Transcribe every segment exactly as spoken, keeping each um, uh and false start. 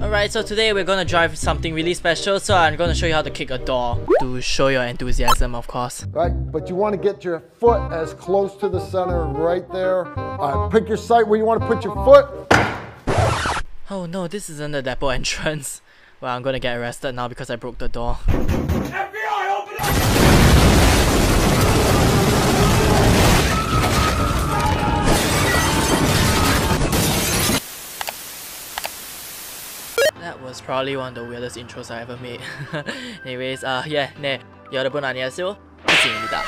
Alright, so today we're gonna drive something really special, so I'm gonna show you how to kick a door. To show your enthusiasm, of course. Right, but you wanna get your foot as close to the center right there. Alright, pick your site where you wanna put your foot. Oh no, this isn't the depot entrance. Well, I'm gonna get arrested now because I broke the door. F B I, open up! That was probably one of the weirdest intros I ever made. Anyways, uh, yeah, 네, 여러분 안녕하세요. 이승입니다.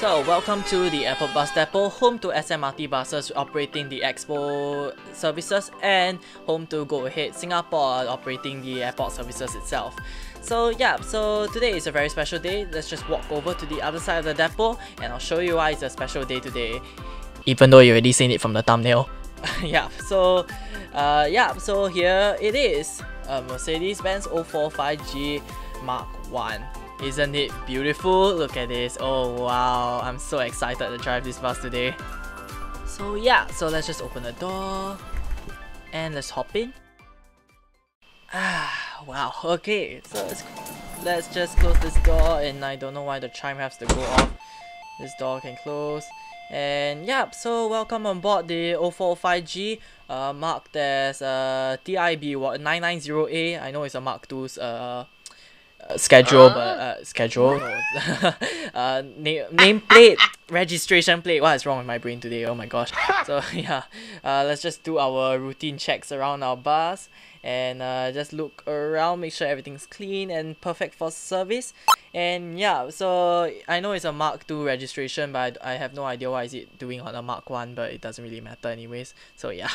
So, welcome to the Airport Bus Depot, home to S M R T buses operating the Expo services and home to Go Ahead Singapore operating the airport services itself. So yeah, so today is a very special day. Let's just walk over to the other side of the depot and I'll show you why it's a special day today. Even though you've already seen it from the thumbnail. Yeah, so uh, yeah, so here it is. A Mercedes-Benz O four oh five G Mark one. Isn't it beautiful? Look at this. Oh wow, I'm so excited to drive this bus today. So yeah, so let's just open the door and let's hop in. Ah, wow, okay, so let's, let's just close this door, and I don't know why the chime has to go off. This door can close. And yeah, so welcome on board the O four oh five G, uh, marked as uh, T I B nine nine zero A. I know it's a Mark two's uh, Uh, schedule, uh? but uh, schedule. uh, name, name plate, registration plate. What is wrong with my brain today? Oh my gosh. So yeah, uh, let's just do our routine checks around our bus and uh, just look around, make sure everything's clean and perfect for service. And yeah, so I know it's a Mark two registration, but I, I have no idea why is it doing on a Mark one. But it doesn't really matter anyways. So yeah.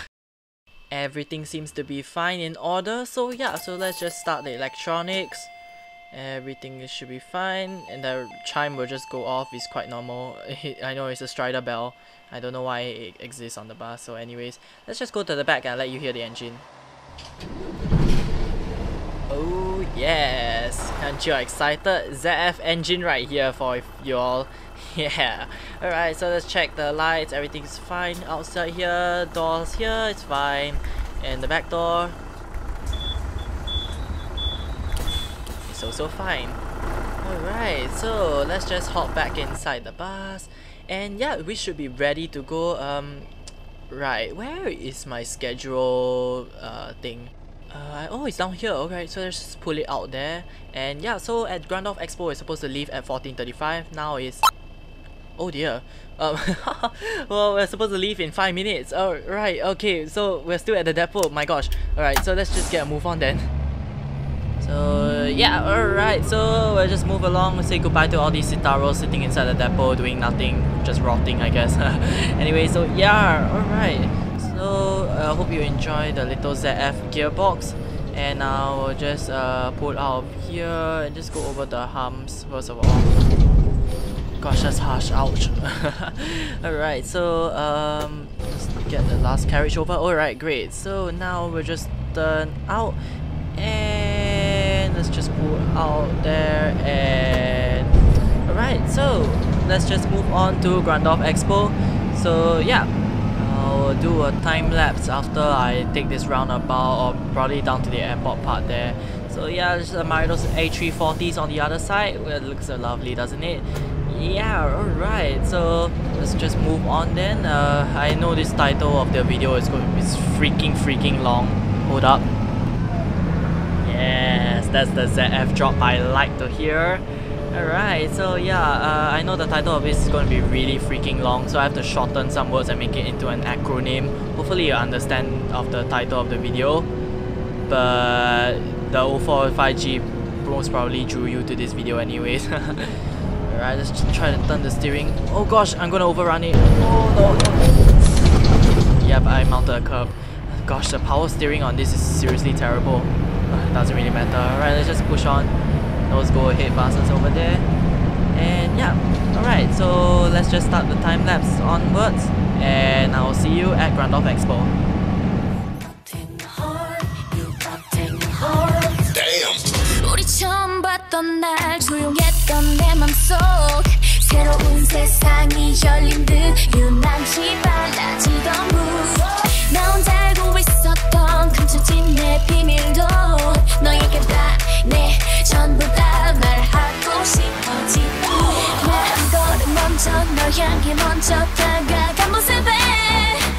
Everything seems to be fine in order. So yeah, so let's just start the electronics. Everything should be fine, and the chime will just go off. It's quite normal. I know it's a Strider bell. I don't know why it exists on the bus. So anyways, let's just go to the back and let you hear the engine. Oh yes, aren't you excited? Z F engine right here for you all. Yeah. Alright, so let's check the lights. Everything's fine outside here. Doors here, it's fine. And the back door, also fine. Alright, so let's just hop back inside the bus, and yeah, we should be ready to go. Um, right, where is my schedule uh, thing? Uh, oh, it's down here. Okay, so let's just pull it out there. And yeah, so at Grandolf Expo, we're supposed to leave at fourteen thirty-five. Now it's... oh dear. Um, well, we're supposed to leave in five minutes. Alright, okay, so we're still at the depot. My gosh. Alright, so let's just get a move on then. So yeah, alright, so we'll just move along and say goodbye to all these Citaros sitting inside the depot doing nothing, just rotting I guess. Anyway, so yeah, alright, so I uh, hope you enjoy the little Z F gearbox, and I will just uh, pull out of here and just go over the humps first of all. Gosh, that's harsh, ouch. Alright, so um, let's get the last carriage over. Alright, great, so now we'll just turn out and let's just pull out there, and alright, so let's just move on to Grandolf Expo. So yeah, I'll do a time lapse after I take this roundabout, or probably down to the airport part there. So yeah, there's a Marido's A three forties on the other side. Well, it looks so lovely, doesn't it? Yeah, alright, so let's just move on then. uh, I know this title of the video is going to be freaking freaking long. Hold up. Yes, that's the Z F drop I like to hear. Alright, so yeah, uh, I know the title of this is going to be really freaking long, so I have to shorten some words and make it into an acronym. Hopefully you understand of the title of the video. But the O four oh five G most probably drew you to this video anyways. Alright, let's just try to turn the steering. Oh gosh, I'm going to overrun it. Oh no, no. Yep, I mounted a curb. Gosh, the power steering on this is seriously terrible. Doesn't really matter. Alright, let's just push on those Go Ahead buses over there. And yeah, alright, so let's just start the time lapse onwards, and I'll see you at Grandolf Expo. Damn! 넌 알고 있었던 감춰진 내 비밀도 너에게 다 내 전부 다 말하고 싶었지 난 걸음 멈춰 널 향해 먼저 다가간 모습에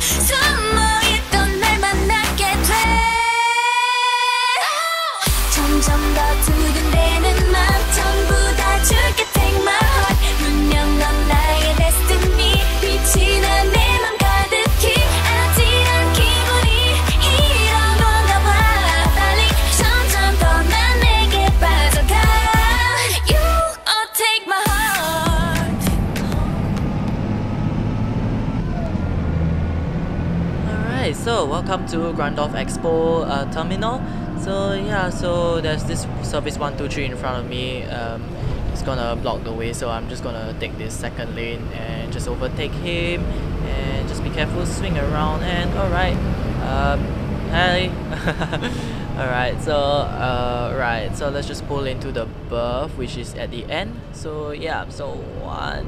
숨어있던 날 만나게 돼 점점 더 두근대는 맘 전부 다 줄게 take my heart 분명 넌 나의 destiny 빛이 난 내 맘 가득히 아찔한 기분이 이런 건가 봐 빨리 점점 더 난 내게 빠져가 You all take my heart Alright, so welcome to Grandolf Expo uh, Terminal. So yeah, so there's this service one two three in front of me. Um, it's gonna block the way, so I'm just gonna take this second lane and just overtake him. And just be careful, swing around, and alright. Um, hi. alright, so uh, right, so let's just pull into the berth, which is at the end. So yeah, so one,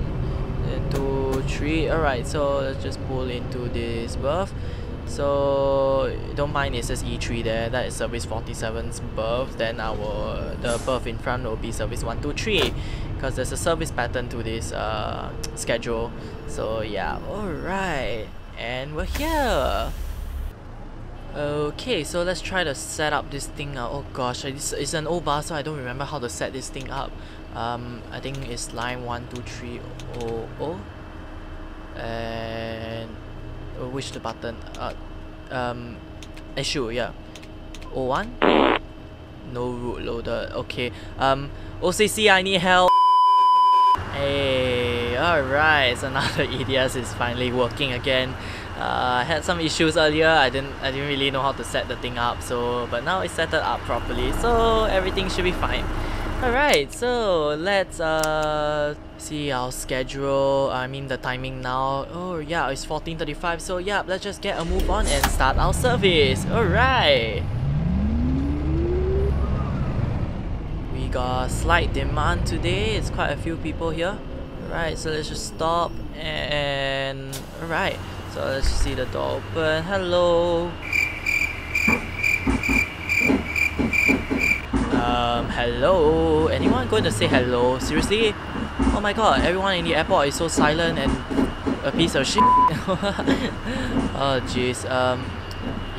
two, three. Alright, so let's just pull into this berth. So don't mind, it says E three there, that is service forty-seven's berth. Then our the berth in front will be service one two three, because there's a service pattern to this uh, schedule. So yeah, alright, and we're here. Okay, so let's try to set up this thing out. Oh gosh, it's, it's an old bar, so I don't remember how to set this thing up. Um, I think it's line one two three zero zero, and which the button? Uh, um, issue, yeah. O one? No route loader, okay. Um, O C C, I need help. Hey, alright, so now the E D S is finally working again. Uh, I had some issues earlier, I didn't, I didn't really know how to set the thing up, so but now it's set up properly, so everything should be fine. Alright, so let's uh, see our schedule, I mean the timing now. Oh yeah, it's fourteen thirty-five, so yeah, let's just get a move on and start our service. Alright! We got slight demand today, it's quite a few people here. Alright, so let's just stop and... Alright, so let's just see the door open. Hello! Um, hello? Anyone going to say hello? Seriously? Oh my god, everyone in the airport is so silent and a piece of shit. Oh jeez, um,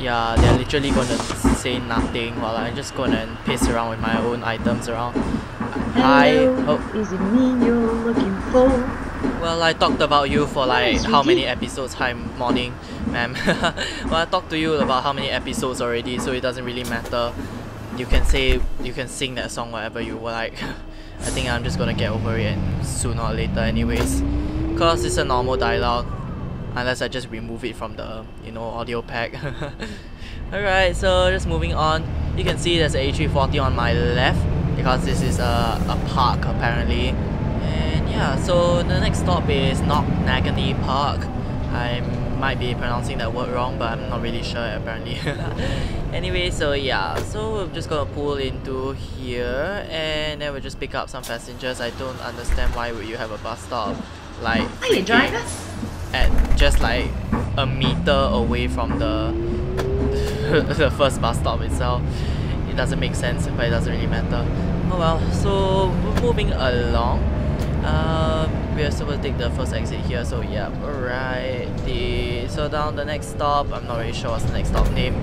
yeah, they're literally gonna say nothing while I'm just gonna piss around with my own items around. Hello, hi. Oh. Is it me you're looking for? Well, I talked about you for like how many episodes? Hi, morning, ma'am. Well, I talked to you about how many episodes already, so it doesn't really matter. You can say, you can sing that song whatever you like. I think I'm just gonna get over it sooner or later anyways, cause it's a normal dialogue, unless I just remove it from the, you know, audio pack. Alright, so just moving on, you can see there's an A three forty on my left, because this is a, a park apparently. And yeah, so the next stop is Knocknaganny Park. I'm might be pronouncing that word wrong, but I'm not really sure apparently. Anyway, so yeah, so we're just gonna pull into here and then we'll just pick up some passengers. I don't understand why would you have a bus stop like hey, driver. At just like a meter away from the the first bus stop itself. It doesn't make sense, but it doesn't really matter. Oh well, so we're moving along. Uh, we're supposed to take the first exit here, so yeah, alright. The so down the next stop, I'm not really sure what's the next stop name.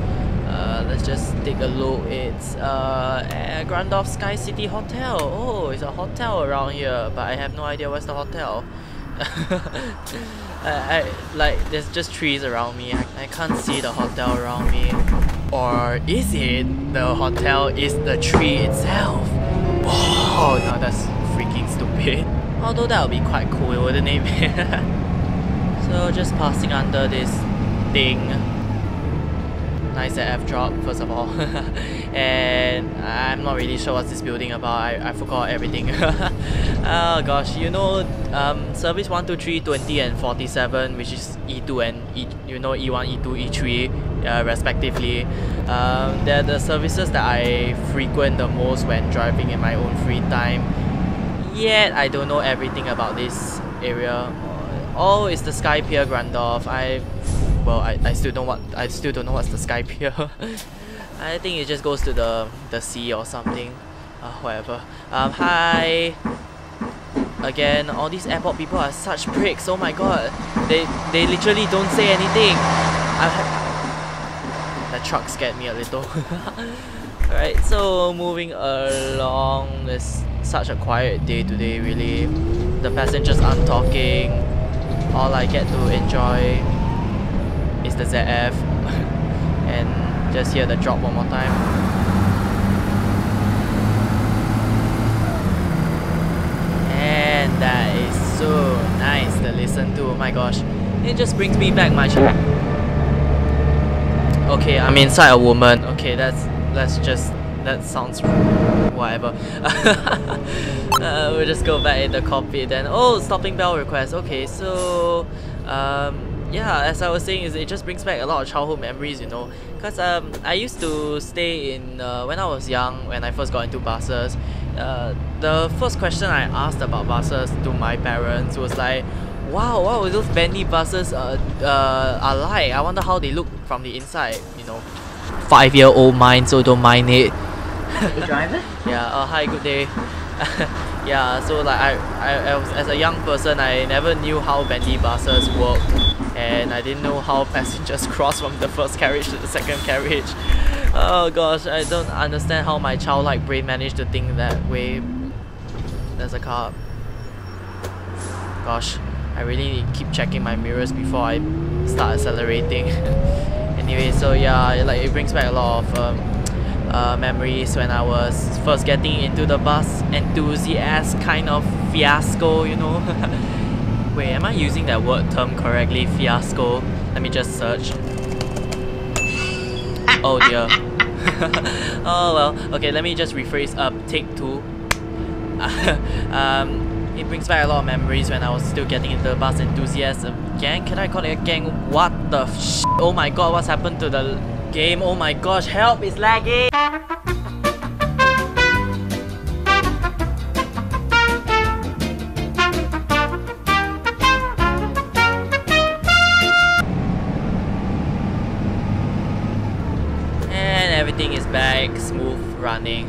Uh, let's just take a look. It's uh Grandolf Sky City Hotel. Oh, it's a hotel around here, but I have no idea where's the hotel. I, I like there's just trees around me. I, I can't see the hotel around me. Or is it the hotel is the tree itself? Oh no, that's freaking stupid. Although that would be quite cool, wouldn't it? So just passing under this thing. Nice Z F drop, first of all. And I'm not really sure what's this building about. I, I forgot everything. Oh gosh, you know, um, service one, two, three, twenty and forty-seven, which is E two and E, you know, E one, E two, E three uh, respectively. Um, they're the services that I frequent the most when driving in my own free time. Yet, I don't know everything about this area. Oh, it's the Sky Pier Grandolf. I well, I, I still don't want I still don't know what's the sky pier. I think it just goes to the the sea or something, uh, whatever. Um, hi. Again, all these airport people are such pricks. Oh my god, they they literally don't say anything. I, that truck scared me a little. Alright, so moving along, it's such a quiet day today. Really, the passengers aren't talking. All I get to enjoy is the Z F, and just hear the drop one more time. That is so nice to listen to. Oh my gosh, it just brings me back my childhood. Okay, I'm inside a woman. Okay, that's that's just that sounds whatever. uh, we'll just go back in the cockpit then. Oh, stopping bell request. Okay, so um, yeah, as I was saying, is it just brings back a lot of childhood memories, you know, because um, I used to stay in uh, when I was young, when I first got into buses. Uh, the first question I asked about buses to my parents was like, wow, what were those Bentley buses uh, uh, are like? I wonder how they look from the inside, you know. Five-year-old mind, so don't mind it. The driver? Yeah, uh, hi, good day. Yeah, so like I, I, I was, as a young person, I never knew how Bentley buses worked, and I didn't know how passengers cross from the first carriage to the second carriage. Oh gosh, I don't understand how my childlike brain managed to think that way. There's a car. Gosh, I really keep checking my mirrors before I start accelerating. Anyway, so yeah, like it brings back a lot of um, uh, memories when I was first getting into the bus enthusiast kind of fiasco, you know. Wait, am I using that word term correctly? Fiasco? Let me just search. Oh dear. Oh well, okay, let me just rephrase up. Take two. um, it brings back a lot of memories when I was still getting into the bus enthusiasm. Gang? Can I call it a gang? What the sh? Oh my god, what's happened to the game? Oh my gosh, help, it's lagging! Is back, smooth running.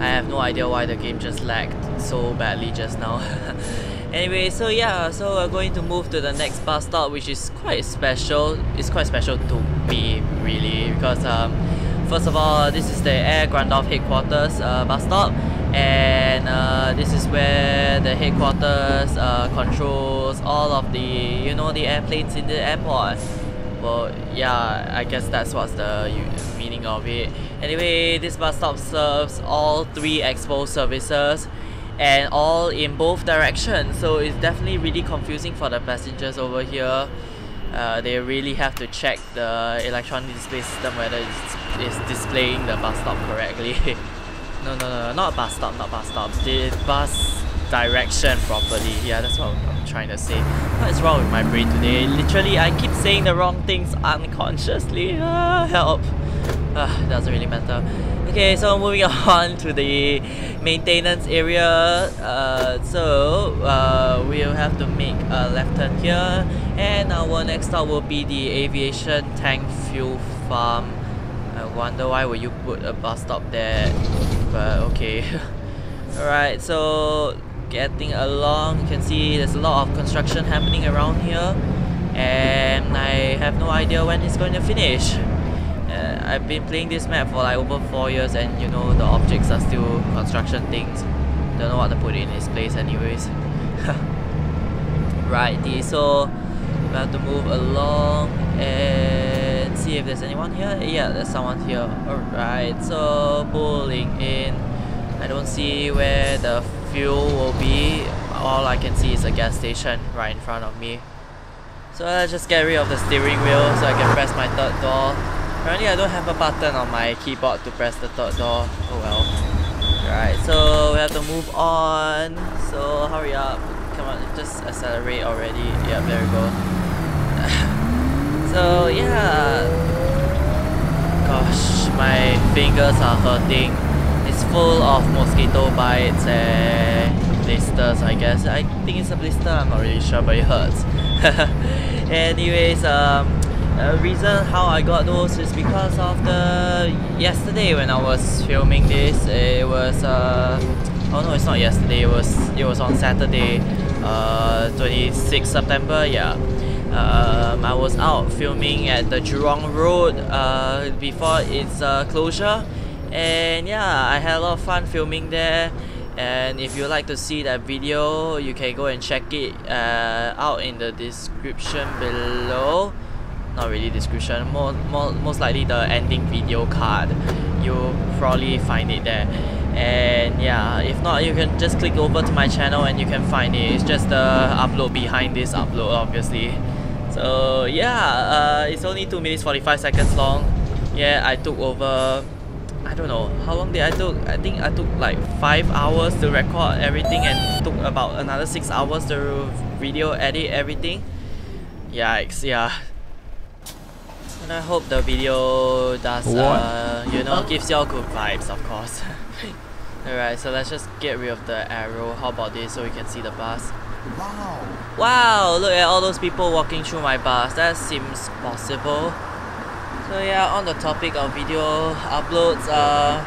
I have no idea why the game just lagged so badly just now. Anyway, so yeah, so we're going to move to the next bus stop, which is quite special. It's quite special to me, really, because um, first of all, this is the Air Grandolf headquarters uh, bus stop, and uh, this is where the headquarters uh, controls all of the, you know, the airplanes in the airport. Well, yeah, I guess that's what's the meaning of it. Anyway, this bus stop serves all three Expo services and all in both directions, so it's definitely really confusing for the passengers over here. Uh, they really have to check the electronic display system whether it's, it's displaying the bus stop correctly. no, no, no, not bus stop, not bus stop. The bus direction properly. Yeah, that's what I'm trying to say. What is wrong with my brain today? Literally, I keep saying the wrong things unconsciously. Ah, help. Ah, doesn't really matter. Okay, so moving on to the maintenance area. Uh, so uh, we'll have to make a left turn here, and our next stop will be the aviation tank fuel farm. I wonder why would you put a bus stop there, but okay. Alright, so getting along, you can see there's a lot of construction happening around here, and I have no idea when it's going to finish. uh, I've been playing this map for like over four years, and you know, the objects are still construction things. Don't know what to put in its place anyways. Righty, so we have to move along and see if there's anyone here. Yeah, there's someone here. Alright, so pulling in. I don't see where the fuel will be. All I can see is a gas station right in front of me. So let's just get rid of the steering wheel so I can press my third door. Apparently I don't have a button on my keyboard to press the third door. Oh well. Alright, so we have to move on. So hurry up. Come on, just accelerate already. Yeah, there we go. So yeah. Gosh, my fingers are hurting. It's full of mosquito bites and blisters, I guess. I think it's a blister, I'm not really sure, but it hurts. Anyways, um, The reason how I got those is because of the yesterday when I was filming this. It was uh, oh no, it's not yesterday. It was it was on Saturday, uh, twenty-sixth of September. Yeah, um, I was out filming at the Jurong Road uh, before its uh, closure, and yeah, I had a lot of fun filming there. And if you like to see that video, you can go and check it uh, out in the description below. Not really description, more, more, most likely the ending video card. You'll probably find it there. And yeah, if not, you can just click over to my channel and you can find it. It's just the upload behind this upload, obviously. So yeah, uh, it's only two minutes forty-five seconds long. Yeah, I took over... I don't know how long did I took. I think I took like five hours to record everything and took about another six hours to video edit everything. Yikes! Yeah. And I hope the video does, uh, you know, gives y'all good vibes, of course. Alright, so let's just get rid of the arrow. How about this, so we can see the bus? Wow! Wow! Look at all those people walking through my bus. That seems possible. So yeah, on the topic of video uploads, uh,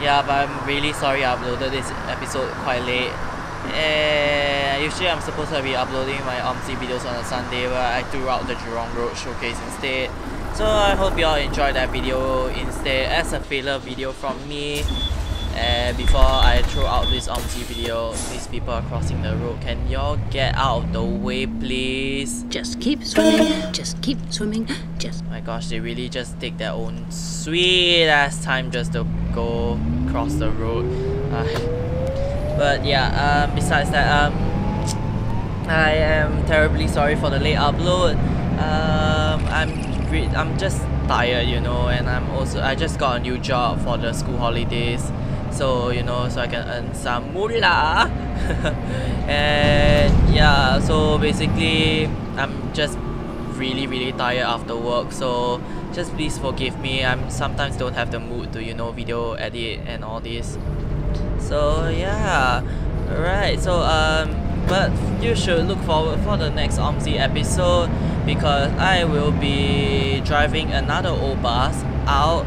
yeah, but I'm really sorry I uploaded this episode quite late. And usually I'm supposed to be uploading my O M S I videos on a Sunday, but I threw out the Jurong Road showcase instead. So I hope y'all enjoyed that video instead as a filler video from me. And before I throw out this O M S I video, these people are crossing the road. Can y'all get out of the way, please? Just keep swimming, just keep swimming, just... My gosh, they really just take their own sweet ass time just to go cross the road. Uh, but yeah, um, besides that, um, I am terribly sorry for the late upload. Um, I'm I'm just tired, you know, and I'm also I just got a new job for the school holidays. So, you know, so I can earn some moolah. And yeah, so basically I'm just really really tired after work, so just please forgive me. I'm sometimes don't have the mood to, you know, video edit and all this. So yeah, alright, so um but you should look forward for the next O M S I episode, because I will be driving another old bus out.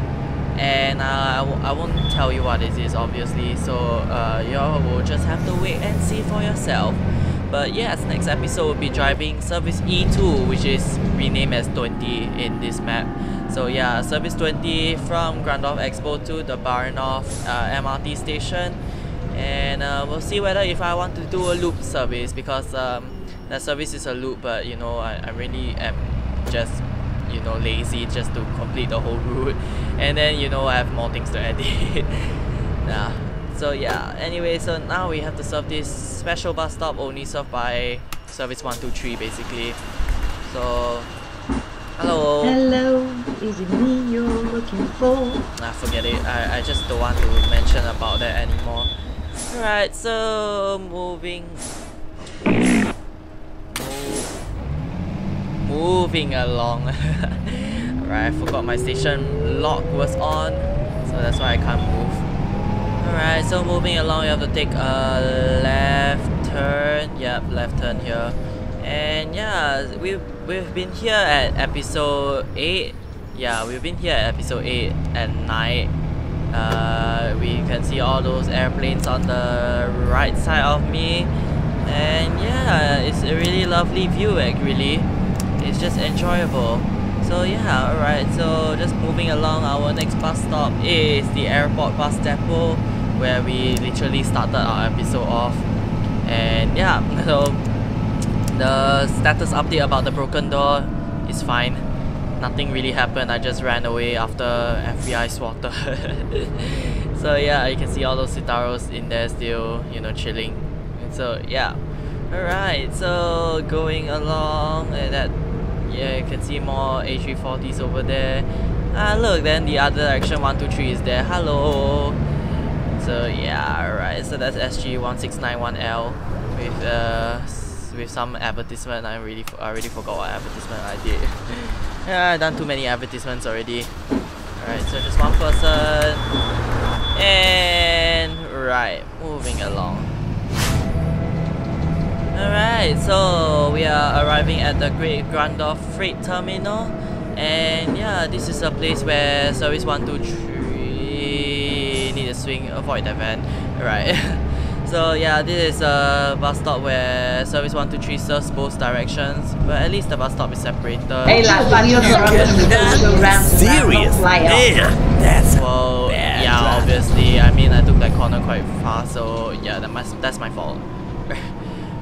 And uh, I, w I won't tell you what it is, obviously, so uh, y'all will just have to wait and see for yourself. But yes, next episode will be driving Service E two, which is renamed as twenty in this map. So yeah, Service twenty from Grandolf Expo to the Baranoff uh, M R T station. And uh, we'll see whether if I want to do a loop service, because um, that service is a loop, but you know, I, I really am just, you know, lazy just to complete the whole route, and then, you know, I have more things to edit. Nah. So yeah, anyway, so now we have to serve this special bus stop only served by service one two three basically. So hello. Hello, is it me you're looking for? Nah, forget it. I, I just don't want to mention about that anymore. Alright, so moving Moving along. Alright, I forgot my station lock was on, so that's why I can't move. Alright, so moving along, you have to take a left turn. Yep, left turn here. And yeah, we've, we've been here at episode eight. Yeah, we've been here at episode eight at night. Uh, we can see all those airplanes on the right side of me. And yeah, it's a really lovely view actually. It's just enjoyable. So yeah, alright, so just moving along, our next bus stop is the airport bus depot, where we literally started our episode off. And yeah, so the status update about the broken door is fine. Nothing really happened. I just ran away after F B I swatted. So yeah, you can see all those Citaros in there still, you know, chilling. So yeah, alright, so going along, and that, yeah, you can see more A three forties over there. Ah, look, then the other direction, one two three is there. Hello. So yeah, alright, so that's S G one six nine one L with uh with some advertisement. I really I already forgot what advertisement I did. Yeah, I've done too many advertisements already. Alright, so just one person. And right, moving along. Alright, so we are arriving at the Great Grandolf Freight Terminal, And yeah, this is a place where service one two three need a swing, avoid that van. Right. So yeah, this is a bus stop where service one two three serves both directions, but at least the bus stop is separated. Hey, like, but you're serious? Yeah, that's well, bad. Yeah, drive. Obviously. I mean, I took that corner quite fast, so yeah, that must, that's my fault.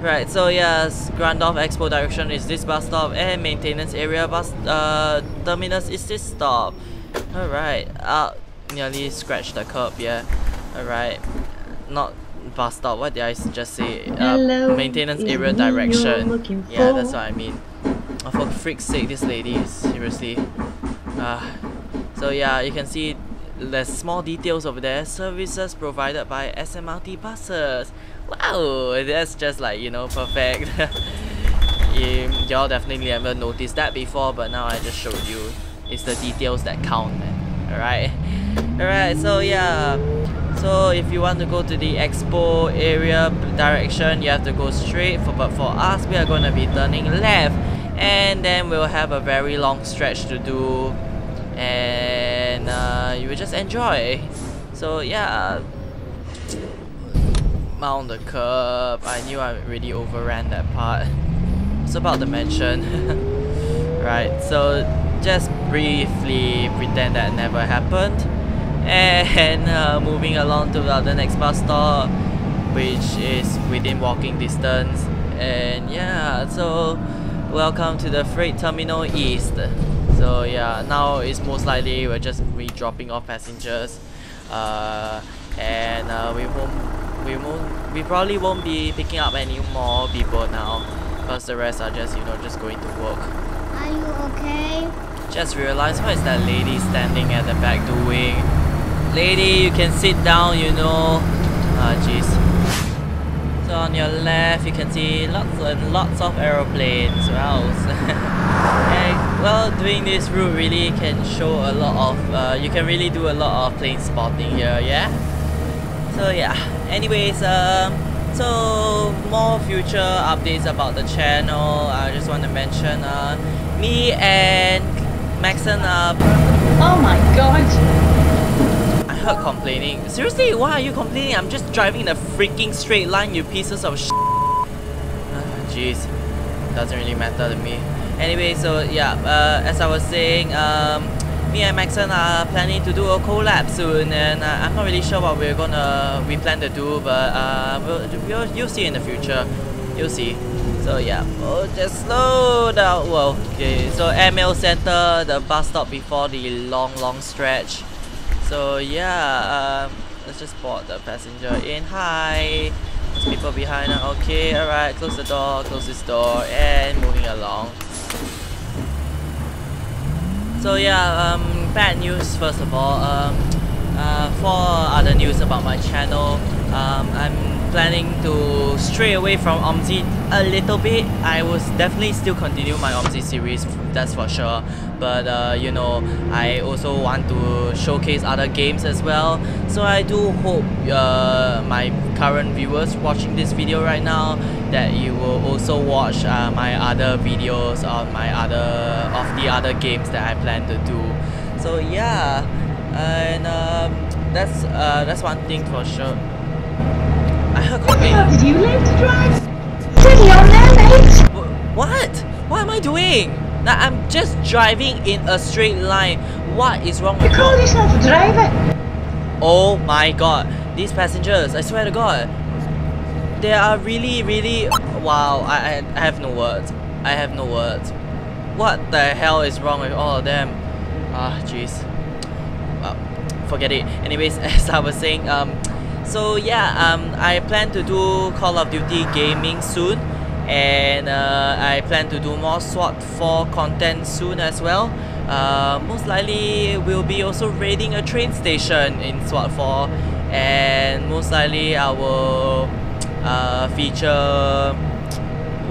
Right, so yes, Grandolf Expo direction is this bus stop, and maintenance area bus uh, terminus is this stop. Alright, uh, nearly scratched the curb, yeah. Alright, not bus stop, what did I just say? Uh, Hello, maintenance area direction. Yeah, that's what I mean. Oh, for freak's sake, this lady is seriously. Uh, so yeah, you can see there's small details over there. Services provided by S M R T buses. Wow, that's just like, you know, perfect. Y'all definitely never noticed that before, but now I just showed you. It's the details that count, man. Alright? Alright, so yeah. So if you want to go to the expo area direction, you have to go straight, for, but for us, we are going to be turning left. And then we'll have a very long stretch to do. And uh, you will just enjoy. So yeah. Mount the curb. I knew I already overran that part. It's about to mention. Right, so just briefly pretend that never happened. And uh, moving along to uh, the next bus stop, which is within walking distance. And yeah, so welcome to the Freight Terminal East. So yeah, now it's most likely we're just re dropping off passengers. Uh, and uh, we won't We won't, we probably won't be picking up any more people now, because the rest are just, you know, just going to work. Are you okay? Just realized, what is that lady standing at the back doing? Lady, you can sit down, you know. Ah, jeez. So on your left, you can see lots and lots of aeroplanes. Wow. Okay. Well, doing this route really can show a lot of, uh, you can really do a lot of plane spotting here, yeah? So yeah, anyways, um, so more future updates about the channel. I just want to mention uh, me and Maxon are... Oh my god! I heard complaining. Seriously, why are you complaining? I'm just driving in a freaking straight line, you pieces of sh**. Jeez, uh, doesn't really matter to me. Anyway, so yeah, uh, as I was saying, um, me and Maxon are planning to do a collab soon, and uh, I'm not really sure what we're gonna we plan to do, but uh, we'll, we'll, you'll see in the future. You'll see. So yeah, oh, just slow down. Well, okay. So airmail center, the bus stop before the long, long stretch. So yeah, um, let's just board the passenger in. Hi. There's people behind. Uh, okay, all right. Close the door. Close this door, and moving along. So yeah, um, bad news first of all. Um, uh, for other news about my channel, um, I'm planning to stray away from O M S I a little bit. I will definitely still continue my O M S I series, that's for sure. But uh, you know, I also want to showcase other games as well. So I do hope uh, my current viewers watching this video right now that you will also watch uh, my other videos of my other of the other games that I plan to do. So yeah, and um, that's uh, that's one thing for sure. I heard complaining. Did you late to drive? Did you late? What? What am I doing? Now I'm just driving in a straight line. What is wrong with you? You call yourself a driver? Oh my god. These passengers, I swear to god. They are really, really... Wow, I, I have no words. I have no words. What the hell is wrong with all of them? Ah, jeez. Well, forget it. Anyways, as I was saying, um, so yeah, um, I plan to do Call of Duty gaming soon. And uh, I plan to do more SWAT four content soon as well. Uh, most likely, we'll be also raiding a train station in SWAT four, and most likely I will uh, feature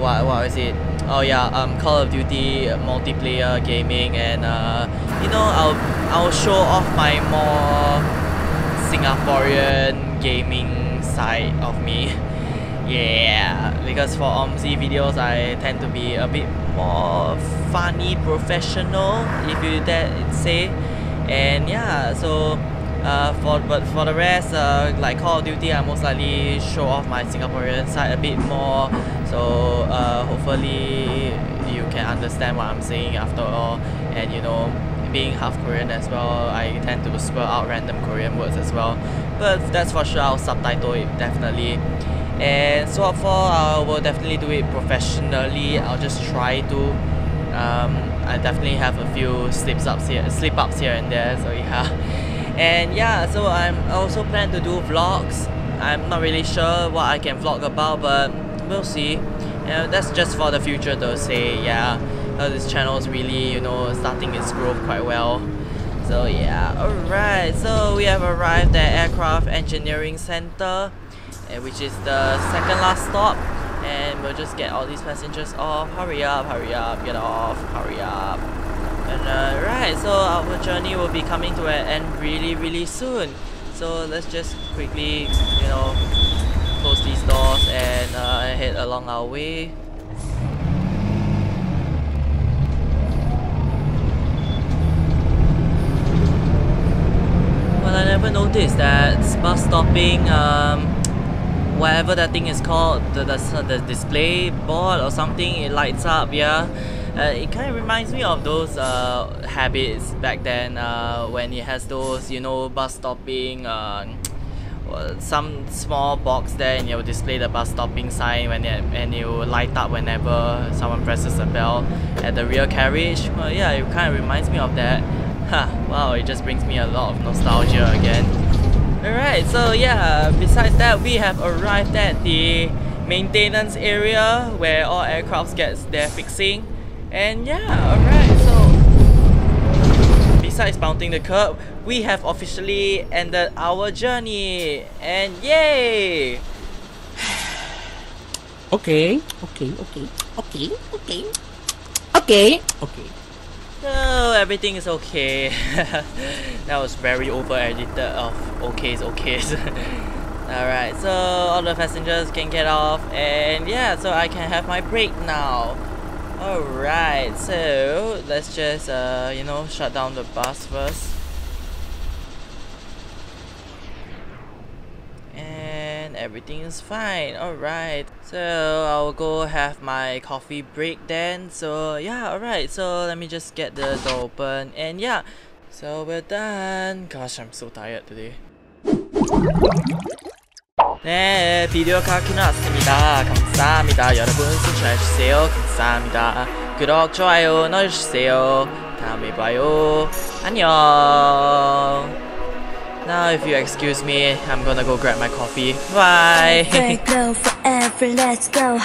what what is it? Oh yeah, um, Call of Duty multiplayer gaming, and uh, you know, I'll I'll show off my more Singaporean gaming side of me. Yeah, because for O M S I videos, I tend to be a bit more funny, professional, if you dare say. And yeah, so uh, for but for the rest, uh, like Call of Duty, I most likely show off my Singaporean side a bit more. So uh, hopefully you can understand what I'm saying after all. And you know, being half Korean as well, I tend to spell out random Korean words as well. But that's for sure, I'll subtitle it definitely. And so far, I will definitely do it professionally. I'll just try to. Um, I definitely have a few slips ups here, slip ups here and there. So yeah, and yeah. So I'm also plan to do vlogs. I'm not really sure what I can vlog about, but we'll see. And that's just for the future to say. Yeah, uh, this channel is really, you know, starting its growth quite well. So yeah. Alright. So we have arrived at Aircraft Engineering Center, which is the second last stop, and we'll just get all these passengers off. Hurry up, hurry up, get off, hurry up. And uh, right, so our journey will be coming to an end really really soon, so let's just quickly, you know, close these doors and uh, head along our way. Well, I never noticed that bus stopping, um, whatever that thing is called, the, the, the display board or something, it lights up. Yeah, uh, it kind of reminds me of those uh, habits back then, uh, when it has those, you know, bus stopping, uh, some small box there, and it will display the bus stopping sign when it, and it will light up whenever someone presses the bell at the rear carriage. Well, yeah, it kind of reminds me of that. Huh, wow, it just brings me a lot of nostalgia again. Alright, so yeah, besides that, we have arrived at the maintenance area where all aircrafts get their fixing. And yeah, alright, so besides mounting the curb, we have officially ended our journey. And yay! Okay, okay, okay, okay, okay, okay, okay. No, everything is okay. That was very over-edited. Of oh, okays, okays. Alright, so all the passengers can get off, and yeah, so I can have my break now. Alright, so let's just, uh, you know, shut down the bus first. And everything is fine. Alright, so I'll go have my coffee break then. So yeah, alright, so let me just get the door open, and yeah, so we're done. Gosh, I'm so tired today. 네, 비디오 카키는 왔습니다. 감사합니다. 여러분 시청해주세요. 감사합니다. 구독, 좋아요 넣어주세요. 다음에 봐요. 안녕. Now, if you excuse me, I'm gonna go grab my coffee. Bye! Go forever, let's go.